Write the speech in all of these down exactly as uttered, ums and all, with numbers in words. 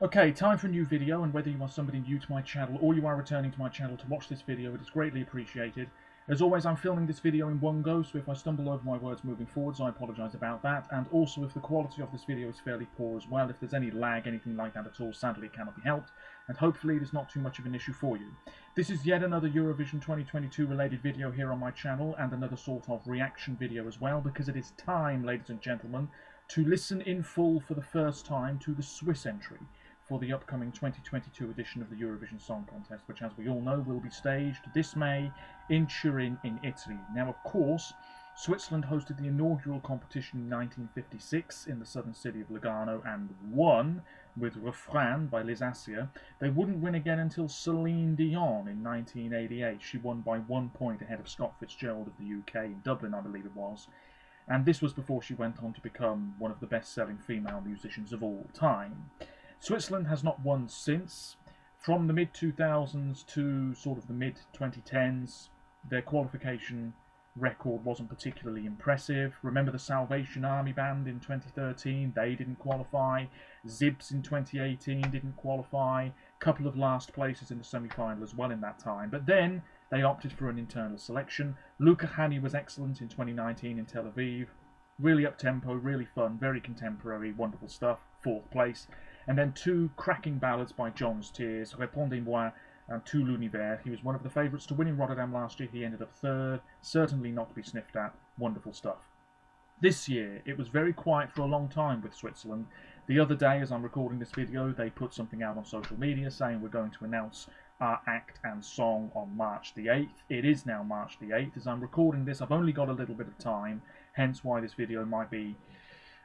Okay, time for a new video, and whether you are somebody new to my channel or you are returning to my channel to watch this video, it is greatly appreciated. As always, I'm filming this video in one go, so if I stumble over my words moving forwards, I apologise about that, and also if the quality of this video is fairly poor as well, if there's any lag, anything like that at all, sadly it cannot be helped, and hopefully it is not too much of an issue for you. This is yet another Eurovision twenty twenty-two related video here on my channel, and another sort of reaction video as well, because it is time, ladies and gentlemen, to listen in full for the first time to the Swiss entry for the upcoming twenty twenty-two edition of the Eurovision Song Contest, which, as we all know, will be staged this May in Turin in Italy. Now, of course, Switzerland hosted the inaugural competition in nineteen fifty-six in the southern city of Lugano and won with Refrain by Lys Assia. They wouldn't win again until Celine Dion in nineteen eighty-eight. She won by one point ahead of Scott Fitzgerald of the U K in Dublin, I believe it was. And this was before she went on to become one of the best-selling female musicians of all time. Switzerland has not won since. From the mid two thousands to sort of the mid twenty tens, their qualification record wasn't particularly impressive. Remember the Salvation Army Band in twenty thirteen? They didn't qualify. Zibs in twenty eighteen didn't qualify. A couple of last places in the semi-final as well in that time. But then they opted for an internal selection. Luca Hani was excellent in twenty nineteen in Tel Aviv. Really up-tempo, really fun, very contemporary, wonderful stuff. Fourth place. And then two cracking ballads by Gjon's Tears, Répondez-moi and Tout l'univers. He was one of the favourites to win in Rotterdam last year. He ended up third, certainly not to be sniffed at. Wonderful stuff. This year, it was very quiet for a long time with Switzerland. The other day, as I'm recording this video, they put something out on social media saying we're going to announce our act and song on March the eighth. It is now March the eighth. As I'm recording this, I've only got a little bit of time, hence why this video might be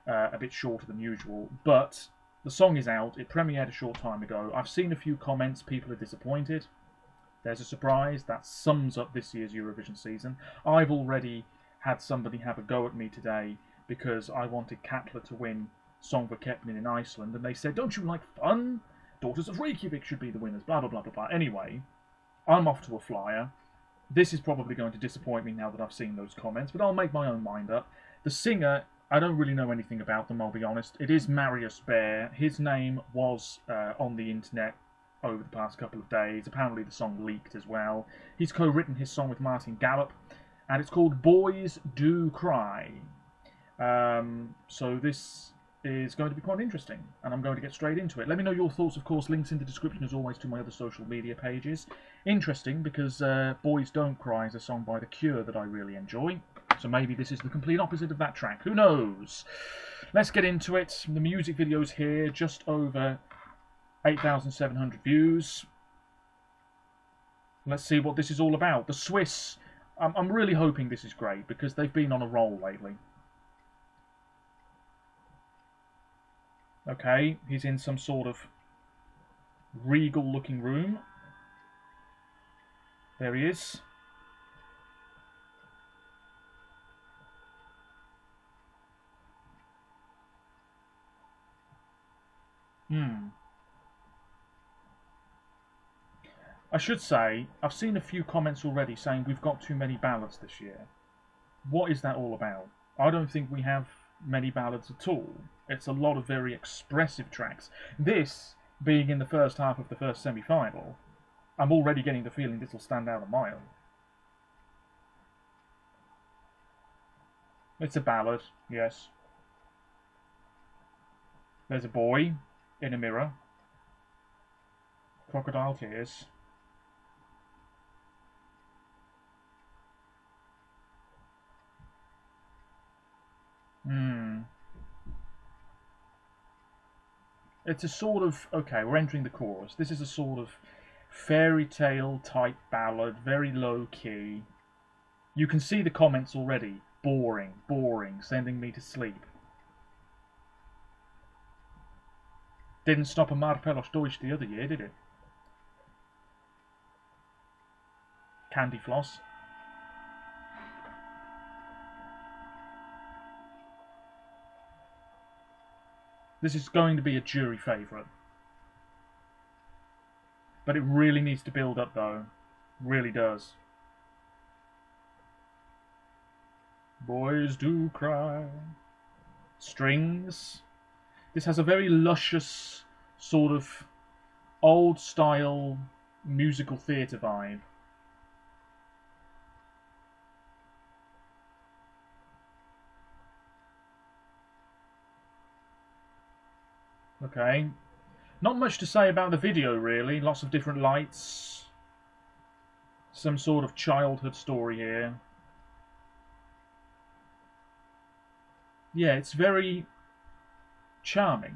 uh, a bit shorter than usual. But the song is out, it premiered a short time ago. I've seen a few comments, people are disappointed. There's a surprise, that sums up this year's Eurovision season. I've already had somebody have a go at me today because I wanted Katla to win Song for Kepnin in Iceland, and they said, don't you like fun? Daughters of Reykjavik should be the winners, blah, blah, blah, blah, blah. Anyway, I'm off to a flyer. This is probably going to disappoint me now that I've seen those comments, but I'll make my own mind up. The singer, I don't really know anything about them, I'll be honest. It is Marius Bear. His name was uh, on the internet over the past couple of days. Apparently the song leaked as well. He's co-written his song with Martin Gallup, and it's called Boys Do Cry. Um, so this is going to be quite interesting, and I'm going to get straight into it. Let me know your thoughts, of course. Links in the description, as always, to my other social media pages. Interesting, because uh, Boys Don't Cry is a song by The Cure that I really enjoy. So maybe this is the complete opposite of that track. Who knows? Let's get into it. The music video's here, just over eight thousand seven hundred views. Let's see what this is all about. The Swiss, I'm, I'm really hoping this is great, because they've been on a roll lately. Okay, he's in some sort of regal-looking room. There he is. Hmm. I should say, I've seen a few comments already saying we've got too many ballads this year. What is that all about? I don't think we have many ballads at all. It's a lot of very expressive tracks. This being in the first half of the first semi-final, I'm already getting the feeling this will stand out a mile. It's a ballad, yes. There's a boy in a mirror, crocodile tears. Hmm. It's a sort of, okay, we're entering the chorus. This is a sort of fairy tale type ballad, very low key. You can see the comments already. Boring, boring, sending me to sleep. Didn't stop a Marpelos Deutsch the other year, did it? Candy floss. This is going to be a jury favourite. But it really needs to build up, though. Really does. Boys do cry. Strings. This has a very luscious sort of old style musical theatre vibe. Okay. Not much to say about the video, really. Lots of different lights. Some sort of childhood story here. Yeah, it's very charming.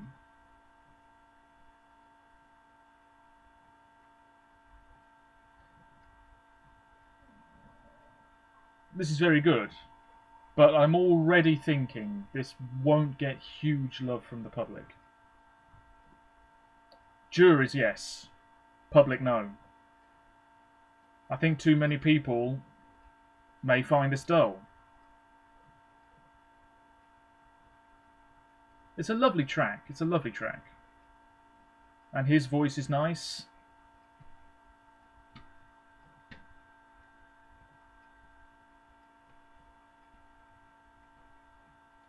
This is very good, but I'm already thinking this won't get huge love from the public. Juries, yes. Public, no. I think too many people may find this dull. It's a lovely track. It's a lovely track. And his voice is nice.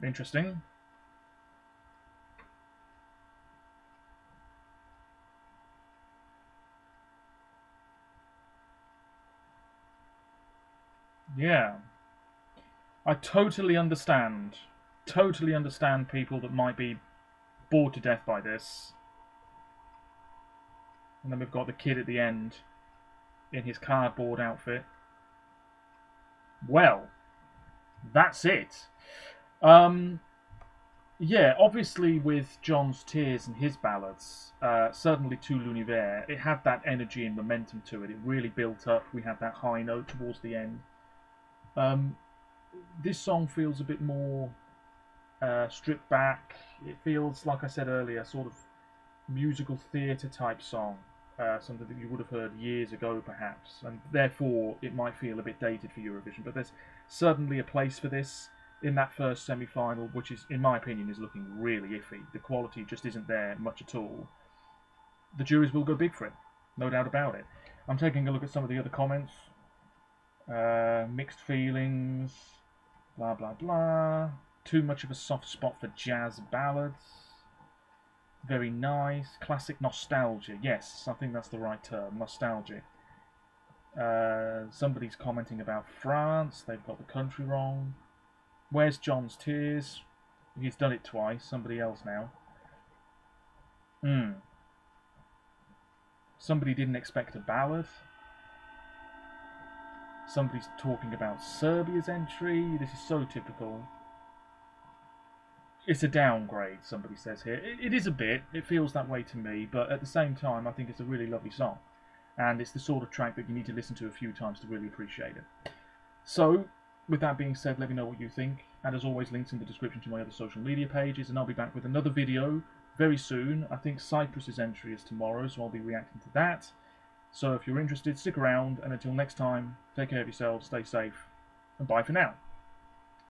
Interesting. Yeah. I totally understand. Totally understand people that might be bored to death by this. And then we've got the kid at the end in his cardboard outfit. Well, that's it. Um, yeah, obviously with Gjon's Tears and his ballads, uh, certainly To l'Univers, it had that energy and momentum to it. It really built up. We had that high note towards the end. Um, this song feels a bit more uh, stripped back. It feels, like I said earlier, sort of musical theatre type song, uh, something that you would have heard years ago perhaps, and therefore it might feel a bit dated for Eurovision, but there's certainly a place for this in that first semi-final, which is, in my opinion, is looking really iffy. The quality just isn't there much at all. The juries will go big for it, no doubt about it. I'm taking a look at some of the other comments. Uh, mixed feelings, blah blah blah. Too much of a soft spot for jazz ballads. Very nice. Classic nostalgia. Yes, I think that's the right term. Nostalgic. Uh, somebody's commenting about France. They've got the country wrong. Where's Gjon's Tears? He's done it twice. Somebody else now. Hmm. Somebody didn't expect a ballad. Somebody's talking about Serbia's entry. This is so typical. It's a downgrade, somebody says here. It, it is a bit. It feels that way to me. But at the same time, I think it's a really lovely song. And it's the sort of track that you need to listen to a few times to really appreciate it. So, with that being said, let me know what you think. And as always, links in the description to my other social media pages. And I'll be back with another video very soon. I think Cyprus's entry is tomorrow, so I'll be reacting to that. So if you're interested, stick around, and until next time, take care of yourselves, stay safe, and bye for now.